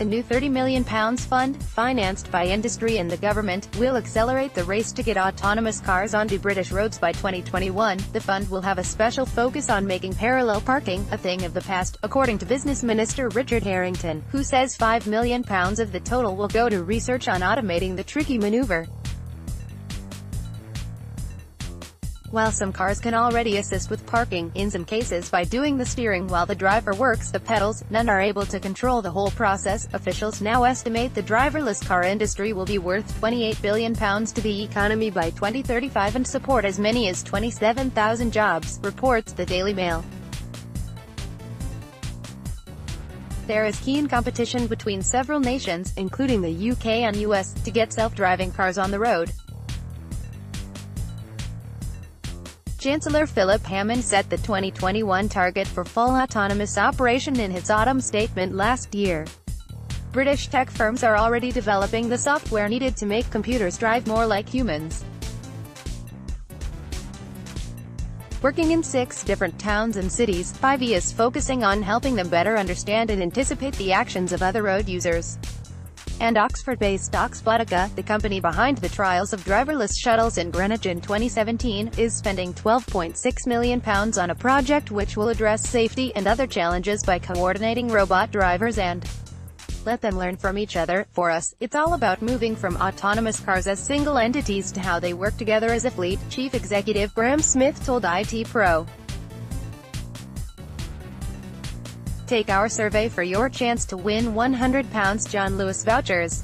A new £30 million fund, financed by industry and the government, will accelerate the race to get autonomous cars onto British roads by 2021. The fund will have a special focus on making parallel parking a thing of the past, according to Business Minister Richard Harrington, who says £5 million of the total will go to research on automating the tricky manoeuvre. While some cars can already assist with parking, in some cases by doing the steering while the driver works the pedals, none are able to control the whole process. Officials now estimate the driverless car industry will be worth £28 billion to the economy by 2035 and support as many as 27,000 jobs, reports the Daily Mail. There is keen competition between several nations, including the UK and US, to get self-driving cars on the road. Chancellor Philip Hammond set the 2021 target for full autonomous operation in his autumn statement last year. British tech firms are already developing the software needed to make computers drive more like humans. Working in 6 different towns and cities, 5E is focusing on helping them better understand and anticipate the actions of other road users. And Oxford-based OxBotica, the company behind the trials of driverless shuttles in Greenwich in 2017, is spending £12.6 million on a project which will address safety and other challenges by coordinating robot drivers and let them learn from each other. For us, it's all about moving from autonomous cars as single entities to how they work together as a fleet, Chief Executive Graham Smith told IT Pro. Take our survey for your chance to win £100 John Lewis vouchers.